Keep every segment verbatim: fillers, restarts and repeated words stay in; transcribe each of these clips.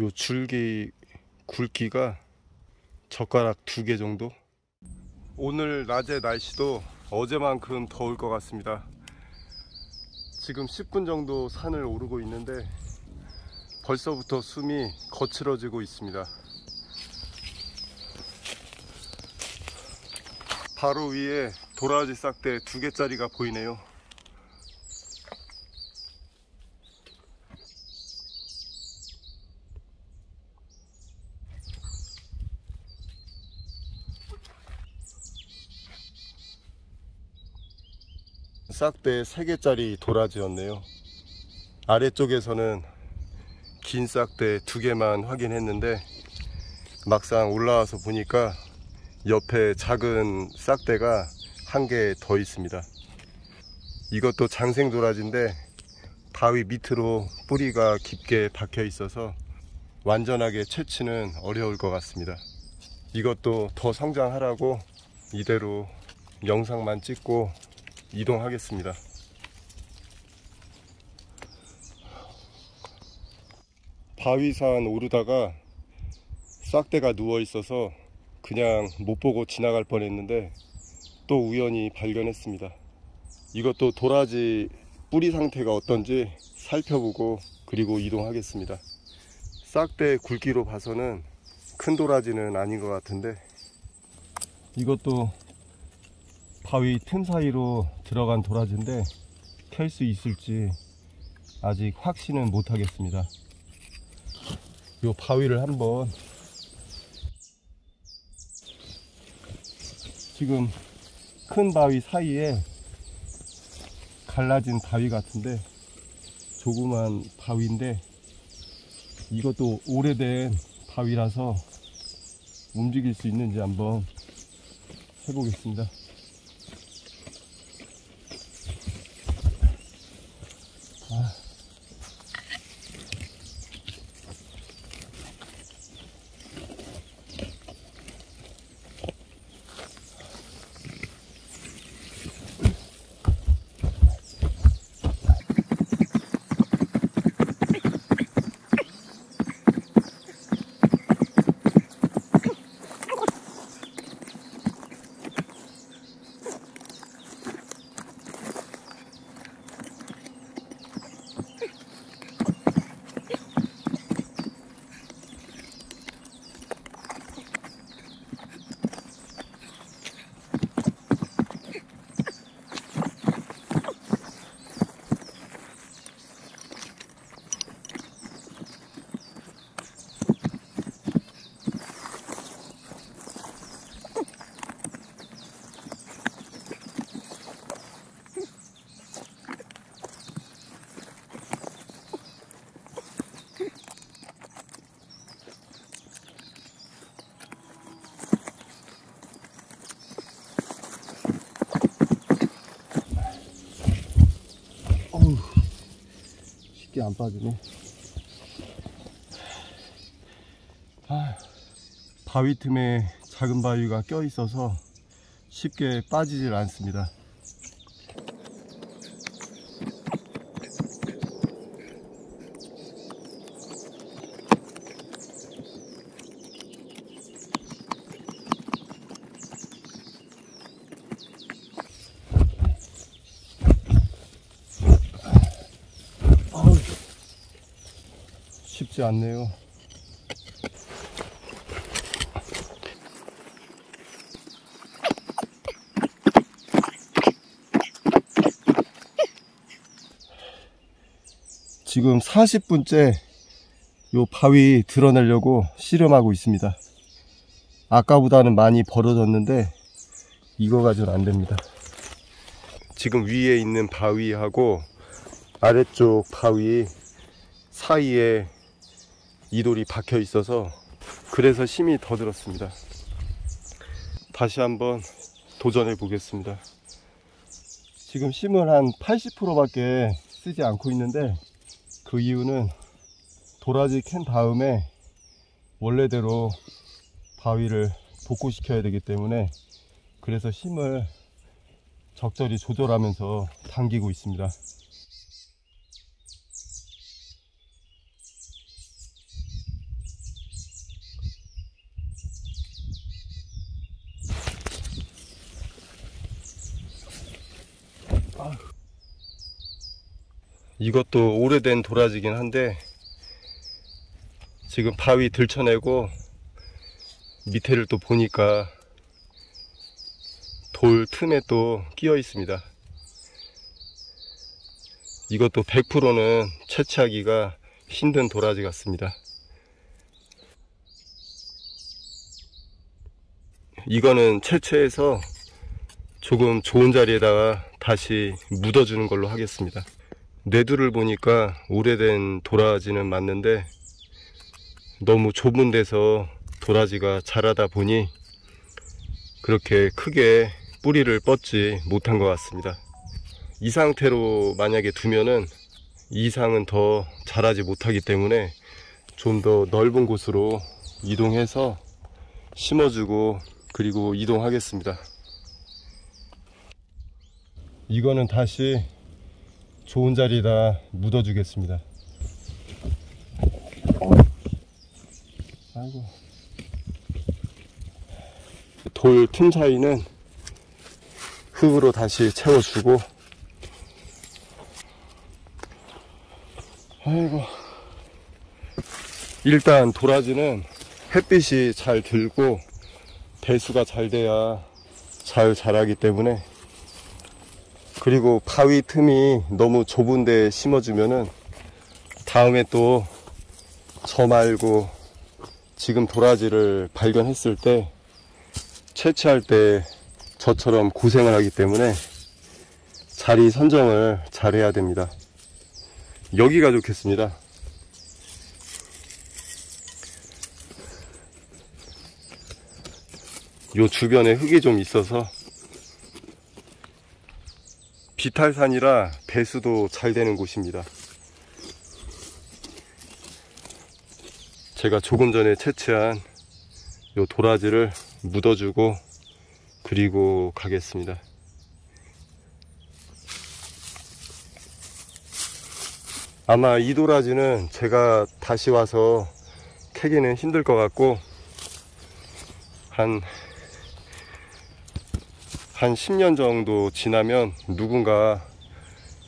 요 줄기 굵기가 젓가락 두 개 정도. 오늘 낮의 날씨도 어제만큼 더울 것 같습니다. 지금 십 분 정도 산을 오르고 있는데 벌써부터 숨이 거칠어지고 있습니다. 바로 위에 도라지 싹대 두 개짜리가 보이네요. 싹대 세 개짜리 도라지였네요. 아래쪽에서는 긴 싹대 두 개만 확인했는데 막상 올라와서 보니까 옆에 작은 싹대가 한 개 더 있습니다. 이것도 장생 도라지인데 바위 밑으로 뿌리가 깊게 박혀 있어서 완전하게 채취는 어려울 것 같습니다. 이것도 더 성장하라고 이대로 영상만 찍고 이동하겠습니다. 바위산 오르다가 싹대가 누워있어서 그냥 못보고 지나갈 뻔했는데 또 우연히 발견했습니다. 이것도 도라지 뿌리 상태가 어떤지 살펴보고 그리고 이동하겠습니다. 싹대 굵기로 봐서는 큰 도라지는 아닌 것 같은데 이것도 바위 틈 사이로 들어간 도라지인데 캘 수 있을지 아직 확신은 못하겠습니다. 요 바위를 한번, 지금 큰 바위 사이에 갈라진 바위 같은데 조그만 바위인데 이것도 오래된 바위라서 움직일 수 있는지 한번 해보겠습니다. 안 빠지네. 아, 바위 틈에 작은 바위가 껴 있어서 쉽게 빠지질 않습니다. 쉽지 않네요. 지금 사십 분째 요 바위 드러내려고 씨름하고 있습니다. 아까보다는 많이 벌어졌는데 이거 가지고는 안 됩니다. 지금 위에 있는 바위하고 아래쪽 바위 사이에 이돌이 박혀 있어서 그래서 힘이 더 들었습니다. 다시 한번 도전해 보겠습니다. 지금 힘을 한 팔십 퍼센트 밖에 쓰지 않고 있는데 그 이유는 도라지 캔 다음에 원래대로 바위를 복구시켜야 되기 때문에 그래서 힘을 적절히 조절하면서 당기고 있습니다. 이것도 오래된 도라지긴 한데 지금 바위 들쳐내고 밑에를 또 보니까 돌 틈에 또 끼어 있습니다. 이것도 백 퍼센트는 채취하기가 힘든 도라지 같습니다. 이거는 채취해서 조금 좋은 자리에다가 다시 묻어주는 걸로 하겠습니다. 내두를 보니까 오래된 도라지는 맞는데 너무 좁은 데서 도라지가 자라다 보니 그렇게 크게 뿌리를 뻗지 못한 것 같습니다. 이 상태로 만약에 두면은 이 상은 더 자라지 못하기 때문에 좀 더 넓은 곳으로 이동해서 심어주고 그리고 이동하겠습니다. 이거는 다시 좋은 자리에다 묻어주겠습니다. 아이고. 돌 틈 사이는 흙으로 다시 채워주고. 아이고. 일단 도라지는 햇빛이 잘 들고 배수가 잘 돼야 잘 자라기 때문에, 그리고 바위 틈이 너무 좁은데 심어주면은 다음에 또 저 말고 지금 도라지를 발견했을 때 채취할 때 저처럼 고생을 하기 때문에 자리 선정을 잘 해야 됩니다. 여기가 좋겠습니다. 요 주변에 흙이 좀 있어서 비탈산이라 배수도 잘 되는 곳입니다. 제가 조금 전에 채취한 요 도라지를 묻어주고 그리고 가겠습니다. 아마 이 도라지는 제가 다시 와서 캐기는 힘들 것 같고 한 한 십 년 정도 지나면 누군가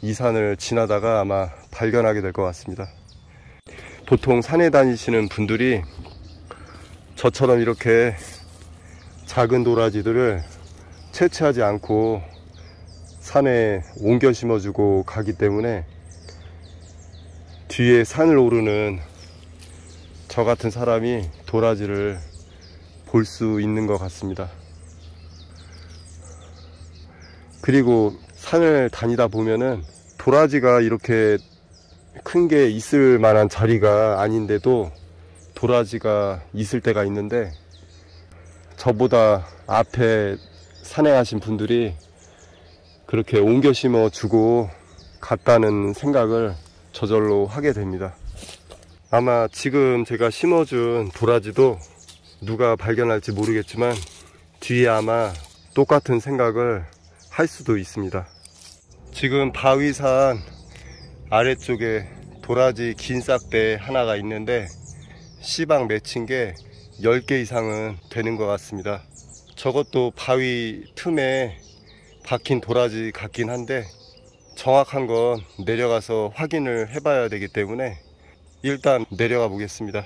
이 산을 지나다가 아마 발견하게 될 것 같습니다. 보통 산에 다니시는 분들이 저처럼 이렇게 작은 도라지들을 채취하지 않고 산에 옮겨 심어주고 가기 때문에 뒤에 산을 오르는 저 같은 사람이 도라지를 볼 수 있는 것 같습니다. 그리고 산을 다니다 보면은 도라지가 이렇게 큰 게 있을 만한 자리가 아닌데도 도라지가 있을 때가 있는데 저보다 앞에 산행하신 분들이 그렇게 옮겨 심어 주고 갔다는 생각을 저절로 하게 됩니다. 아마 지금 제가 심어준 도라지도 누가 발견할지 모르겠지만 뒤에 아마 똑같은 생각을 할 수도 있습니다. 지금 바위산 아래쪽에 도라지 긴 싹대 하나가 있는데 씨방 맺힌 게 열 개 이상은 되는 것 같습니다. 저것도 바위 틈에 박힌 도라지 같긴 한데 정확한 건 내려가서 확인을 해봐야 되기 때문에 일단 내려가 보겠습니다.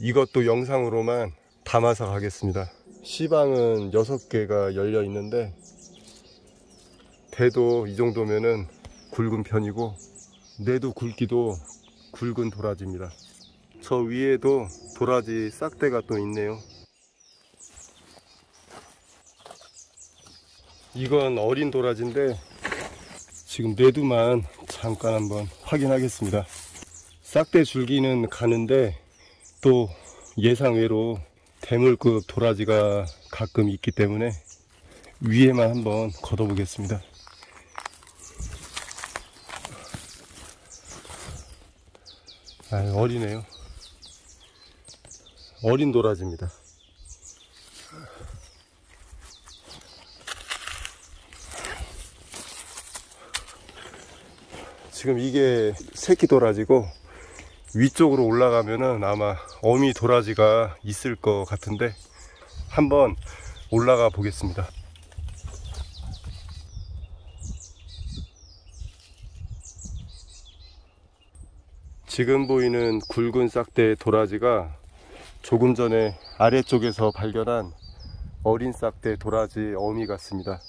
이것도 영상으로만 담아서 가겠습니다. 씨방은 여섯 개가 열려 있는데 대도 이 정도면은 굵은 편이고 내도 굵기도 굵은 도라지입니다. 저 위에도 도라지 싹대가 또 있네요. 이건 어린 도라지인데 지금 내두만 잠깐 한번 확인하겠습니다. 싹대 줄기는 가는데 또 예상외로 대물급 도라지가 가끔 있기 때문에 위에만 한번 걷어보겠습니다. 아유, 어리네요. 어린 도라지입니다. 지금 이게 새끼 도라지고 위쪽으로 올라가면은 아마 어미 도라지가 있을 것 같은데 한번 올라가 보겠습니다. 지금 보이는 굵은 싹대의 도라지가 조금 전에 아래쪽에서 발견한 어린 싹대 도라지 어미 같습니다.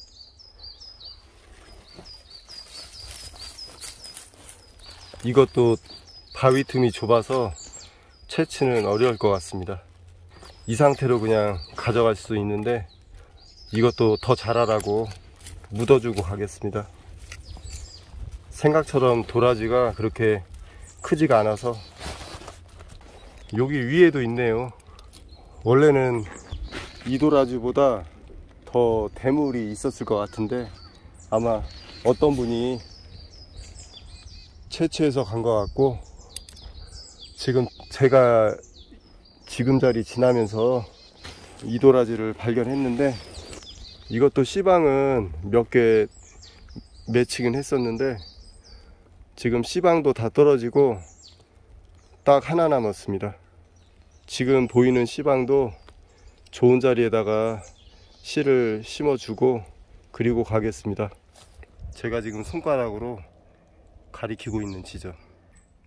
이것도 바위 틈이 좁아서 채취는 어려울 것 같습니다. 이 상태로 그냥 가져갈 수 있는데 이것도 더 자라라고 묻어주고 가겠습니다. 생각처럼 도라지가 그렇게 크지가 않아서. 여기 위에도 있네요. 원래는 이 도라지보다 더 대물이 있었을 것 같은데 아마 어떤 분이 채취해서 간 것 같고, 지금 제가 지금 자리 지나면서 이 도라지를 발견했는데, 이것도 씨방은 몇 개 맺히긴 했었는데 지금 씨방도 다 떨어지고 딱 하나 남았습니다. 지금 보이는 씨방도 좋은 자리에다가 씨를 심어주고 그리고 가겠습니다. 제가 지금 손가락으로 가리키고 있는 지점,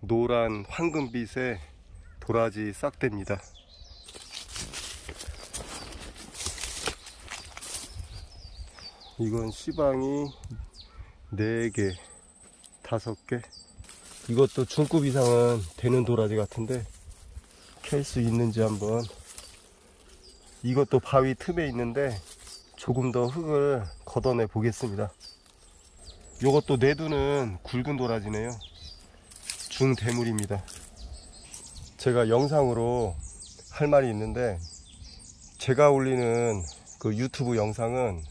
노란 황금빛의 도라지 싹대입니다. 이건 씨방이 네 개, 다섯 개. 이것도 중급 이상은 되는 도라지 같은데 캘 수 있는지 한번. 이것도 바위 틈에 있는데 조금 더 흙을 걷어내 보겠습니다. 이것도 내두는 굵은 도라지네요. 중대물입니다. 제가 영상으로 할 말이 있는데, 제가 올리는 그 유튜브 영상은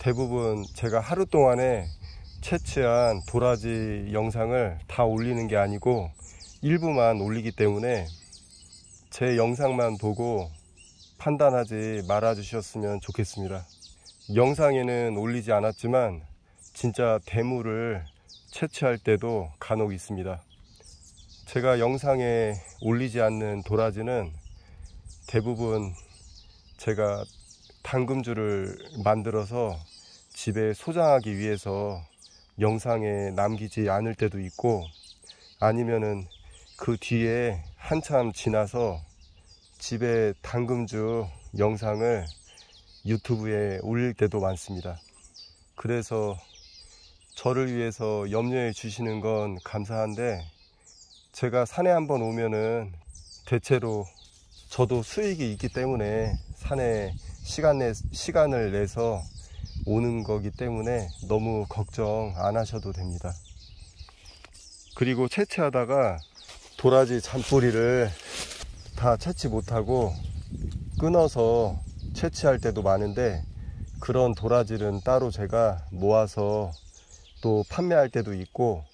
대부분 제가 하루 동안에 채취한 도라지 영상을 다 올리는 게 아니고 일부만 올리기 때문에 제 영상만 보고 판단하지 말아 주셨으면 좋겠습니다. 영상에는 올리지 않았지만 진짜 대물을 채취할 때도 간혹 있습니다. 제가 영상에 올리지 않는 도라지는 대부분 제가 당금주를 만들어서 집에 소장하기 위해서 영상에 남기지 않을 때도 있고, 아니면은 그 뒤에 한참 지나서 집에 당금주 영상을 유튜브에 올릴 때도 많습니다. 그래서 저를 위해서 염려해 주시는 건 감사한데, 제가 산에 한번 오면은 대체로 저도 수익이 있기 때문에 산에 시간 내, 시간을 내서 오는 거기 때문에 너무 걱정 안 하셔도 됩니다. 그리고 채취하다가 도라지 잔뿌리를 다 채취 못하고 끊어서 채취할 때도 많은데, 그런 도라지는 따로 제가 모아서 또 판매할 때도 있고,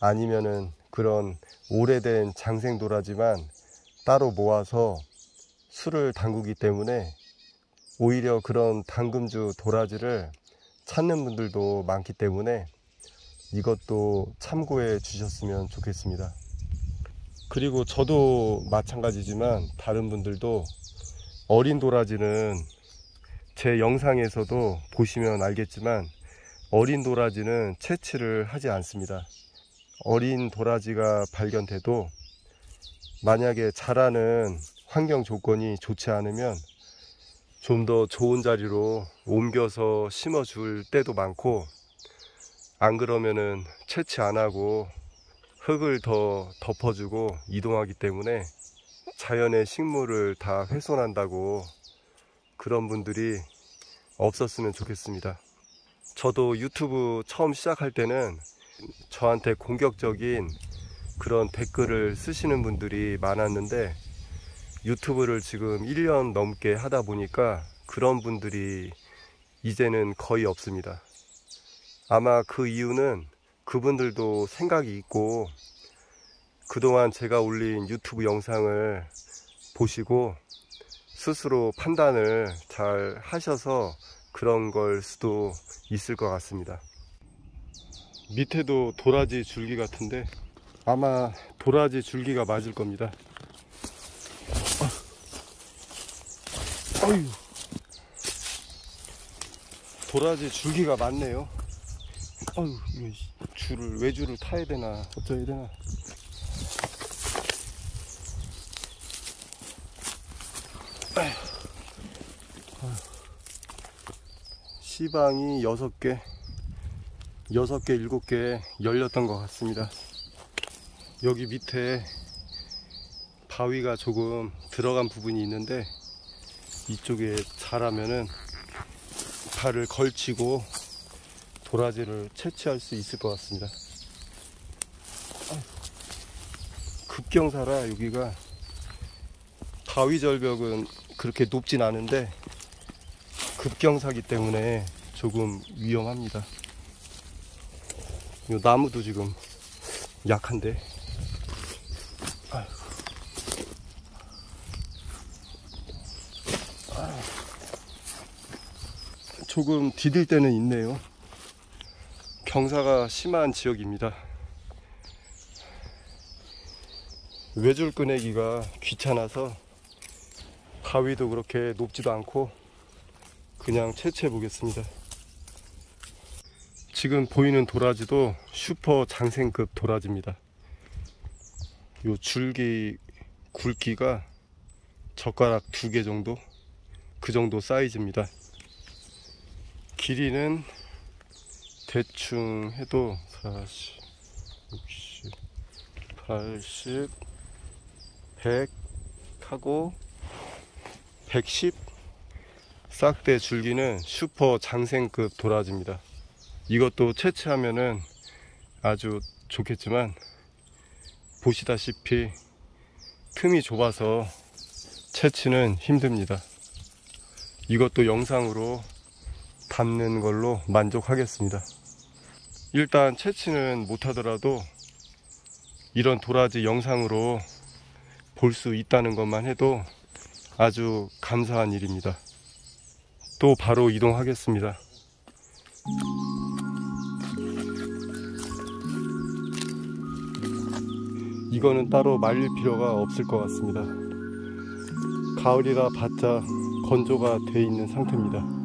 아니면은 그런 오래된 장생 도라지만 따로 모아서 술을 담그기 때문에 오히려 그런 당금주 도라지를 찾는 분들도 많기 때문에 이것도 참고해 주셨으면 좋겠습니다. 그리고 저도 마찬가지지만 다른 분들도 어린 도라지는, 제 영상에서도 보시면 알겠지만 어린 도라지는 채취를 하지 않습니다. 어린 도라지가 발견돼도 만약에 자라는 환경 조건이 좋지 않으면 좀 더 좋은 자리로 옮겨서 심어줄 때도 많고, 안 그러면은 채취 안 하고 흙을 더 덮어주고 이동하기 때문에 자연의 식물을 다 훼손한다고 그런 분들이 없었으면 좋겠습니다. 저도 유튜브 처음 시작할 때는 저한테 공격적인 그런 댓글을 쓰시는 분들이 많았는데, 유튜브를 지금 일 년 넘게 하다 보니까 그런 분들이 이제는 거의 없습니다. 아마 그 이유는 그분들도 생각이 있고, 그동안 제가 올린 유튜브 영상을 보시고 스스로 판단을 잘 하셔서 그런 걸 수도 있을 것 같습니다. 밑에도 도라지 줄기 같은데 아마 도라지 줄기가 맞을 겁니다. 어휴, 도라지 줄기가 많네요. 어휴, 줄을, 왜 줄을 타야 되나 어쩌야 되나. 시방이 여섯 개, 여섯 개, 일곱 개 열렸던 것 같습니다. 여기 밑에 바위가 조금 들어간 부분이 있는데 이쪽에 자라면은 발을 걸치고 도라지를 채취할 수 있을 것 같습니다. 급경사라 여기가 바위절벽은 그렇게 높진 않은데 급경사기 때문에 조금 위험합니다. 이 나무도 지금 약한데. 조금 디딜 때는 있네요. 경사가 심한 지역입니다. 외줄 꺼내기가 귀찮아서 바위도 그렇게 높지도 않고 그냥 채취해 보겠습니다. 지금 보이는 도라지도 슈퍼 장생급 도라지입니다. 요 줄기 굵기가 젓가락 두 개 정도, 그 정도 사이즈입니다. 길이는 대충 해도 사십, 육십, 팔십, 백 하고 백십. 싹대 줄기는 슈퍼 장생급 도라지입니다. 이것도 채취하면은 아주 좋겠지만 보시다시피 틈이 좁아서 채취는 힘듭니다. 이것도 영상으로 담는 걸로 만족하겠습니다. 일단 채취는 못하더라도 이런 도라지 영상으로 볼 수 있다는 것만 해도 아주 감사한 일입니다. 또 바로 이동하겠습니다. 이거는 따로 말릴 필요가 없을 것 같습니다. 가을이라 봤자 건조가 돼 있는 상태입니다.